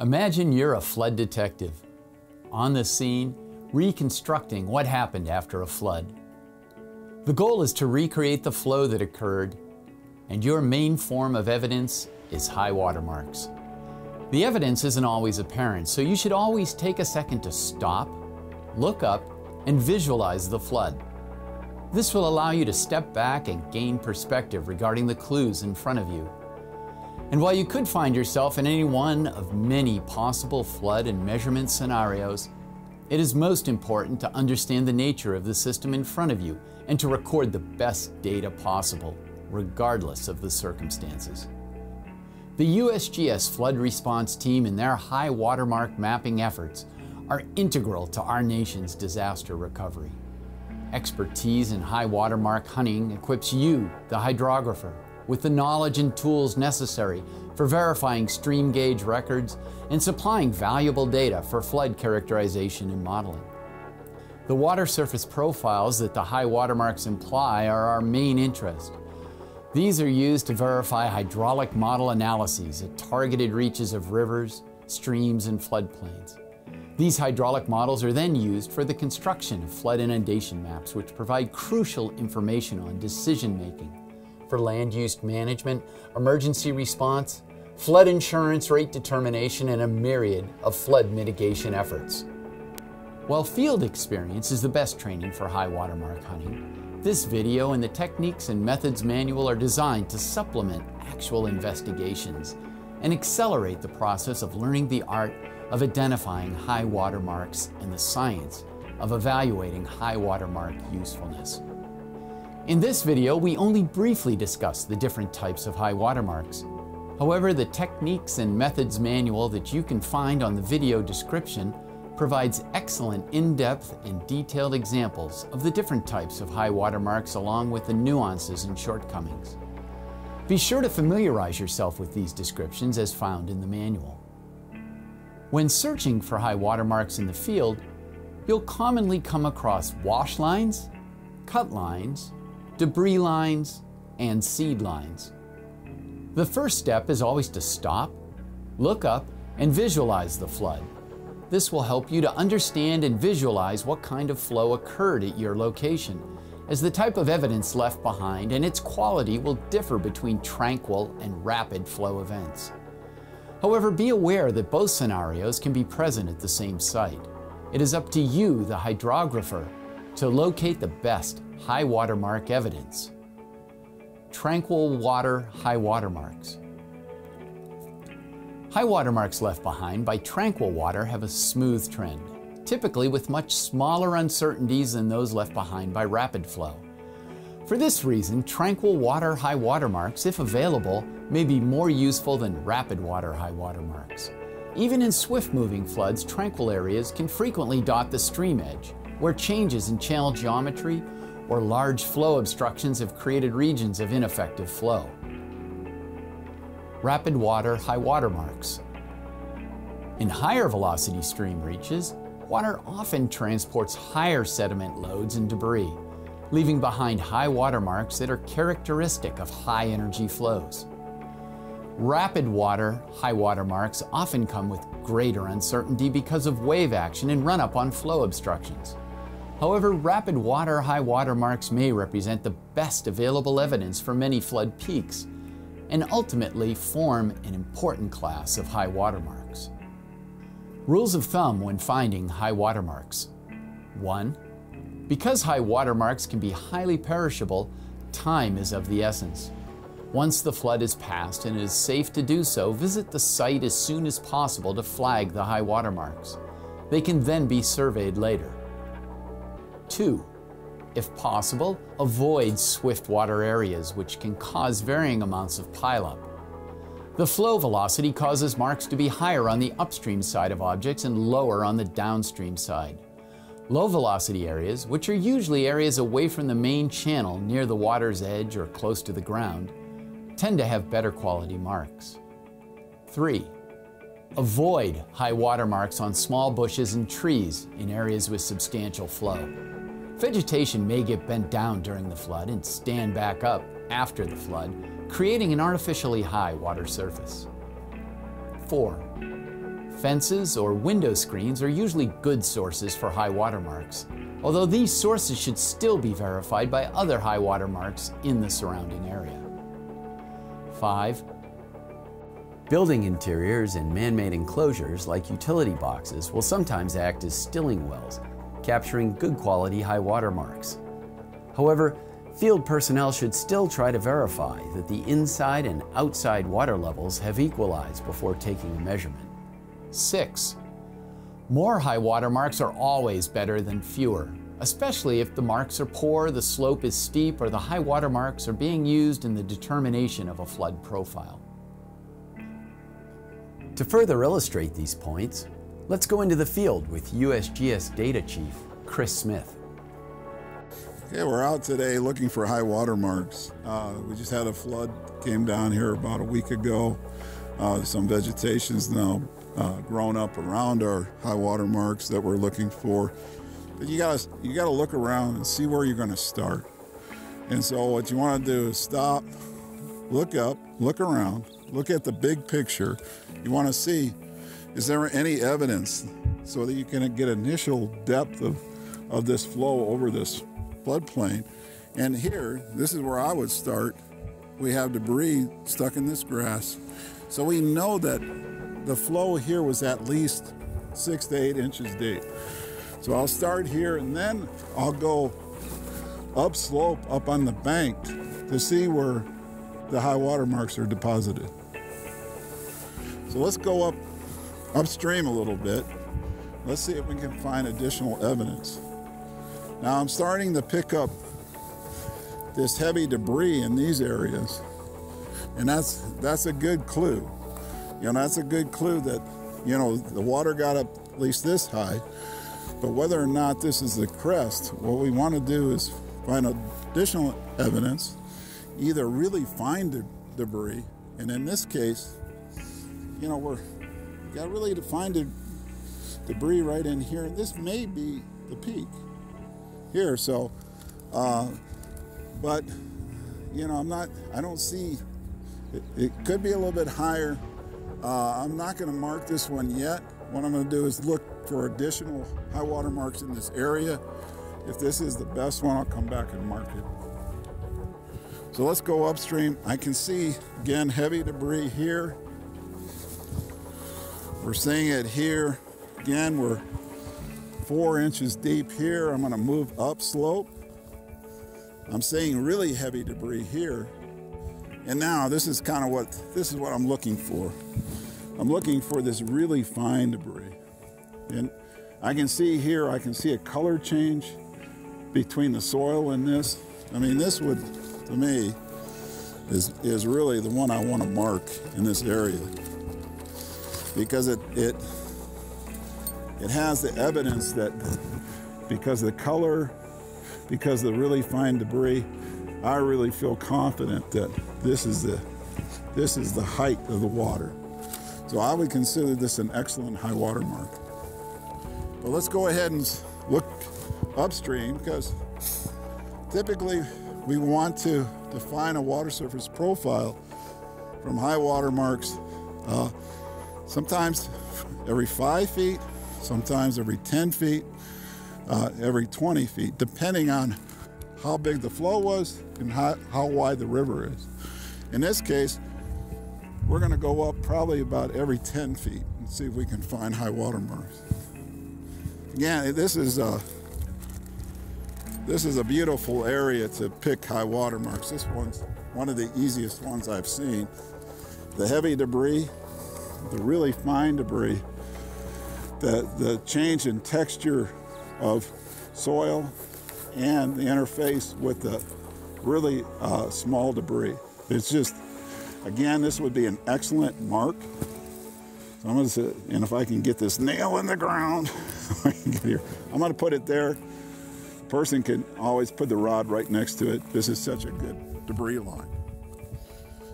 Imagine you're a flood detective on the scene, reconstructing what happened after a flood. The goal is to recreate the flow that occurred, and your main form of evidence is high water marks. The evidence isn't always apparent, so you should always take a second to stop, look up, and visualize the flood. This will allow you to step back and gain perspective regarding the clues in front of you. And while you could find yourself in any one of many possible flood and measurement scenarios, it is most important to understand the nature of the system in front of you and to record the best data possible, regardless of the circumstances. The USGS flood response team and their high watermark mapping efforts are integral to our nation's disaster recovery. Expertise in high watermark hunting equips you, the hydrographer, with the knowledge and tools necessary for verifying stream gauge records and supplying valuable data for flood characterization and modeling. The water surface profiles that the high watermarks imply are our main interest. These are used to verify hydraulic model analyses at targeted reaches of rivers, streams, and floodplains. These hydraulic models are then used for the construction of flood inundation maps, which provide crucial information on decision-making for land use management, emergency response, flood insurance rate determination, and a myriad of flood mitigation efforts. While field experience is the best training for high watermark hunting, this video and the Techniques and Methods Manual are designed to supplement actual investigations and accelerate the process of learning the art of identifying high watermarks and the science of evaluating high watermark usefulness. In this video, we only briefly discuss the different types of high watermarks. However, the Techniques and Methods Manual that you can find on the video description provides excellent in-depth and detailed examples of the different types of high watermarks along with the nuances and shortcomings. Be sure to familiarize yourself with these descriptions as found in the manual. When searching for high watermarks in the field, you'll commonly come across wash lines, cut lines, debris lines, and seed lines. The first step is always to stop, look up, and visualize the flood. This will help you to understand and visualize what kind of flow occurred at your location, as the type of evidence left behind and its quality will differ between tranquil and rapid flow events. However, be aware that both scenarios can be present at the same site. It is up to you, the hydrographer, to locate the best high watermark evidence. Tranquil water high watermarks. High watermarks left behind by tranquil water have a smooth trend, typically with much smaller uncertainties than those left behind by rapid flow. For this reason, tranquil water high watermarks, if available, may be more useful than rapid water high watermarks. Even in swift-moving floods, tranquil areas can frequently dot the stream edge, where changes in channel geometry or large flow obstructions have created regions of ineffective flow. Rapid water high water marks. In higher velocity stream reaches, water often transports higher sediment loads and debris, leaving behind high water marks that are characteristic of high energy flows. Rapid water high water marks often come with greater uncertainty because of wave action and run-up on flow obstructions. However, rapid water high water marks may represent the best available evidence for many flood peaks and ultimately form an important class of high water marks. Rules of thumb when finding high water marks. 1. Because high water marks can be highly perishable, time is of the essence. Once the flood is passed and it is safe to do so, visit the site as soon as possible to flag the high water marks. They can then be surveyed later. 2. If possible, avoid swift water areas, which can cause varying amounts of pileup. The flow velocity causes marks to be higher on the upstream side of objects and lower on the downstream side. Low velocity areas, which are usually areas away from the main channel near the water's edge or close to the ground, tend to have better quality marks. 3. Avoid high water marks on small bushes and trees in areas with substantial flow. Vegetation may get bent down during the flood and stand back up after the flood, creating an artificially high water surface. 4. Fences or window screens are usually good sources for high water marks, although these sources should still be verified by other high water marks in the surrounding area. 5. Building interiors and man-made enclosures like utility boxes will sometimes act as stilling wells, capturing good quality high water marks. However, field personnel should still try to verify that the inside and outside water levels have equalized before taking a measurement. 6. More high water marks are always better than fewer, especially if the marks are poor, the slope is steep, or the high water marks are being used in the determination of a flood profile. To further illustrate these points, let's go into the field with USGS Data Chief Chris Smith. Okay, we're out today looking for high water marks. We just had a flood, came down here about a week ago. Some vegetation's now grown up around our high water marks that we're looking for. But you gotta look around and see where you're gonna start. And so what you wanna do is stop, look up, look around, look at the big picture. You wanna see, is there any evidence so that you can get initial depth of this flow over this floodplain. And here, this is where I would start. We have debris stuck in this grass. So we know that the flow here was at least 6 to 8 inches deep. So I'll start here and then I'll go upslope up on the bank to see where the high water marks are deposited. So let's go upstream a little bit. Let's see if we can find additional evidence. Now I'm starting to pick up this heavy debris in these areas, and that's a good clue. You know, that's a good clue that, you know, the water got up at least this high, but whether or not this is the crest, what we want to do is find additional evidence, either really find the debris, and in this case, you know, we got really to find the debris right in here, and this may be the peak here. So, but you know, I don't see, it could be a little bit higher. I'm not gonna mark this one yet. What I'm gonna do is look for additional high water marks in this area. If this is the best one, I'll come back and mark it. So let's go upstream. I can see, again, heavy debris here. We're seeing it here. Again, we're 4 inches deep here. I'm gonna move up slope. I'm seeing really heavy debris here. And now this is what I'm looking for. I'm looking for this really fine debris. And I can see here, I can see a color change between the soil and this. I mean, this would, to me, is really the one I wanna mark in this area, because it has the evidence that because of the color, because of the really fine debris, I really feel confident that this is the height of the water. So I would consider this an excellent high water mark. But let's go ahead and look upstream, because typically we want to define a water surface profile from high water marks, sometimes every 5 feet, sometimes every 10 feet, every 20 feet, depending on how big the flow was and how wide the river is. In this case, we're gonna go up probably about every 10 feet and see if we can find high water marks. Again, this is a beautiful area to pick high water marks. This one's one of the easiest ones I've seen. The heavy debris, the really fine debris, the change in texture of soil, and the interface with the really small debris. It's just, again, this would be an excellent mark. So I'm gonna say, and if I can get this nail in the ground, I can get here. I'm gonna put it there. The person can always put the rod right next to it. This is such a good debris line.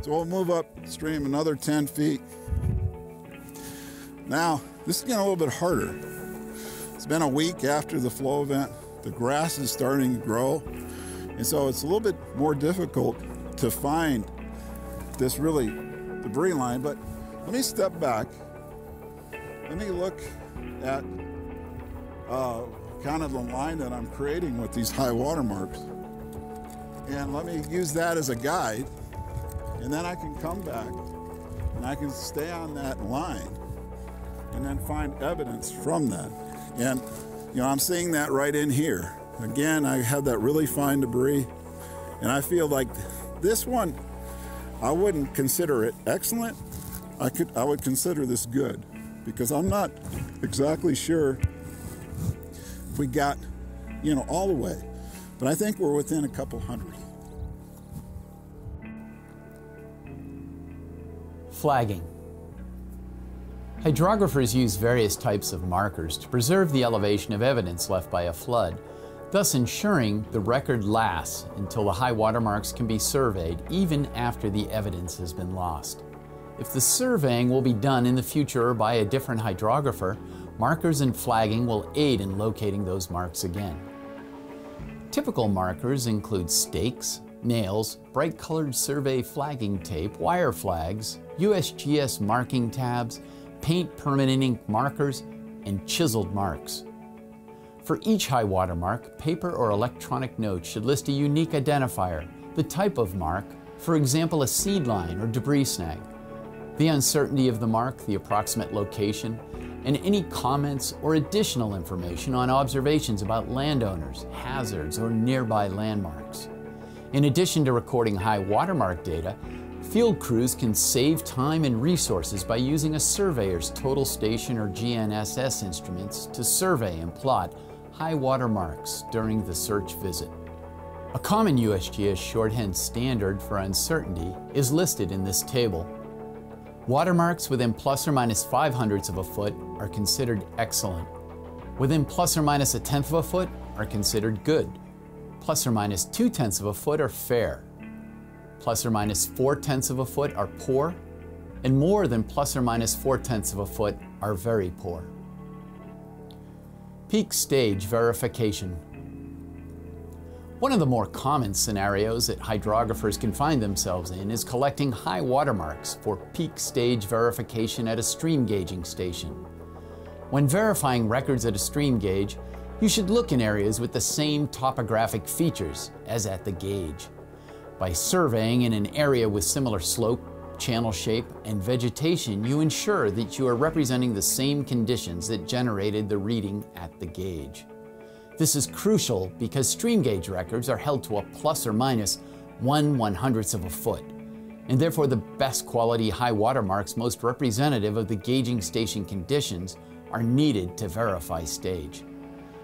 So we'll move upstream another 10 feet. Now, this is getting a little bit harder. It's been a week after the flow event. The grass is starting to grow. And so it's a little bit more difficult to find this really debris line. But let me step back. Let me look at kind of the line that I'm creating with these high water marks. And let me use that as a guide. And then I can come back and I can stay on that line and then find evidence from that. And you know, I'm seeing that right in here. Again, I have that really fine debris, and I feel like this one, I wouldn't consider it excellent. I would consider this good, because I'm not exactly sure if we got, you know, all the way, but I think we're within a couple hundred. Flagging. Hydrographers use various types of markers to preserve the elevation of evidence left by a flood, thus ensuring the record lasts until the high water marks can be surveyed, even after the evidence has been lost. If the surveying will be done in the future by a different hydrographer, markers and flagging will aid in locating those marks again. Typical markers include stakes, nails, bright-colored survey flagging tape, wire flags, USGS marking tabs, paint, permanent ink markers, and chiseled marks. For each high water mark, paper or electronic notes should list a unique identifier, the type of mark, for example, a seed line or debris snag, the uncertainty of the mark, the approximate location, and any comments or additional information on observations about landowners, hazards, or nearby landmarks. In addition to recording high watermark data, field crews can save time and resources by using a surveyor's total station or GNSS instruments to survey and plot high water marks during the search visit. A common USGS shorthand standard for uncertainty is listed in this table. Watermarks within plus or minus 0.05 of a foot are considered excellent. Within plus or minus 0.1 of a foot are considered good. Plus or minus 0.2 of a foot are fair. Plus or minus 0.4 of a foot are poor, and more than plus or minus 0.4 of a foot are very poor. Peak stage verification. One of the more common scenarios that hydrographers can find themselves in is collecting high water marks for peak stage verification at a stream gauging station. When verifying records at a stream gauge, you should look in areas with the same topographic features as at the gauge. By surveying in an area with similar slope, channel shape, and vegetation, you ensure that you are representing the same conditions that generated the reading at the gauge. This is crucial because stream gauge records are held to a plus or minus 0.1 of a foot, and therefore the best quality high water marks most representative of the gauging station conditions are needed to verify stage.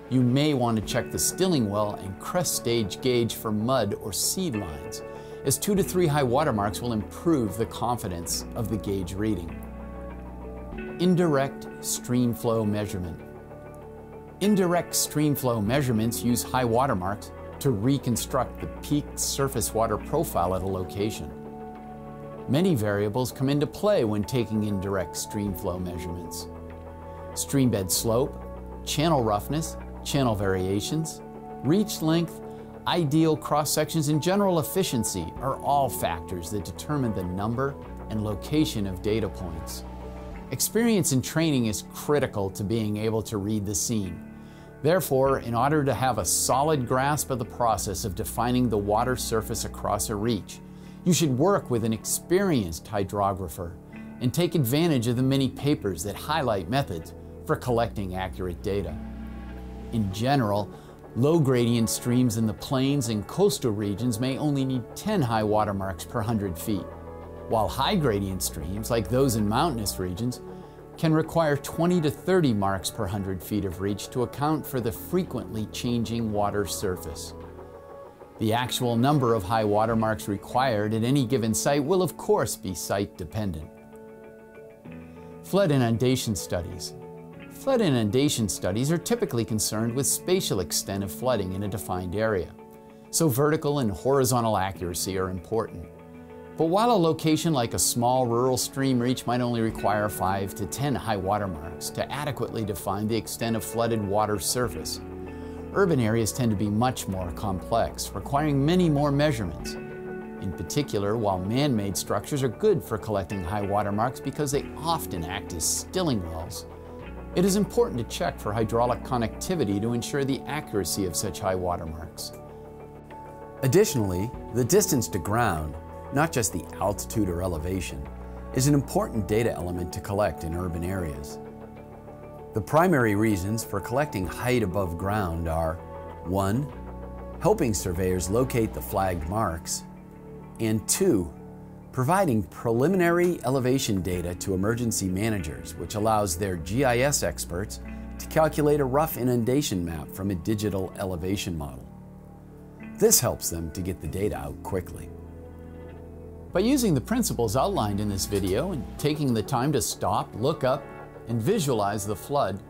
You may want to check the stilling well and crest stage gauge for mud or seed lines, as 2 to 3 high water marks will improve the confidence of the gauge reading. Indirect streamflow measurement. Indirect streamflow measurements use high water marks to reconstruct the peak surface water profile at a location. Many variables come into play when taking indirect streamflow measurements. Streambed slope, channel roughness, channel variations, reach length, ideal cross-sections, and general efficiency are all factors that determine the number and location of data points. Experience and training is critical to being able to read the scene. Therefore, in order to have a solid grasp of the process of defining the water surface across a reach, you should work with an experienced hydrographer and take advantage of the many papers that highlight methods for collecting accurate data. In general, low gradient streams in the plains and coastal regions may only need 10 high water marks per 100 feet, while high gradient streams, like those in mountainous regions, can require 20 to 30 marks per 100 feet of reach to account for the frequently changing water surface. The actual number of high water marks required at any given site will, of course, be site dependent. Flood inundation studies. Flood inundation studies are typically concerned with spatial extent of flooding in a defined area, so vertical and horizontal accuracy are important. But while a location like a small rural stream reach might only require 5 to 10 high water marks to adequately define the extent of flooded water surface, urban areas tend to be much more complex, requiring many more measurements. In particular, while man-made structures are good for collecting high water marks because they often act as stilling wells, It is important to check for hydraulic connectivity to ensure the accuracy of such high water marks. Additionally, the distance to ground, not just the altitude or elevation, is an important data element to collect in urban areas. The primary reasons for collecting height above ground are 1. Helping surveyors locate the flagged marks, and 2. Providing preliminary elevation data to emergency managers, which allows their GIS experts to calculate a rough inundation map from a digital elevation model. This helps them to get the data out quickly. By using the principles outlined in this video and taking the time to stop, look up, and visualize the flood,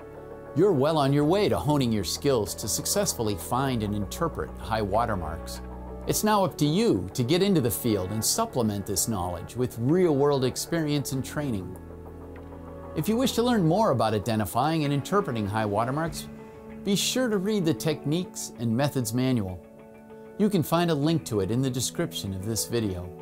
you're well on your way to honing your skills to successfully find and interpret high water marks. It's now up to you to get into the field and supplement this knowledge with real-world experience and training. If you wish to learn more about identifying and interpreting high watermarks, be sure to read the Techniques and Methods Manual. You can find a link to it in the description of this video.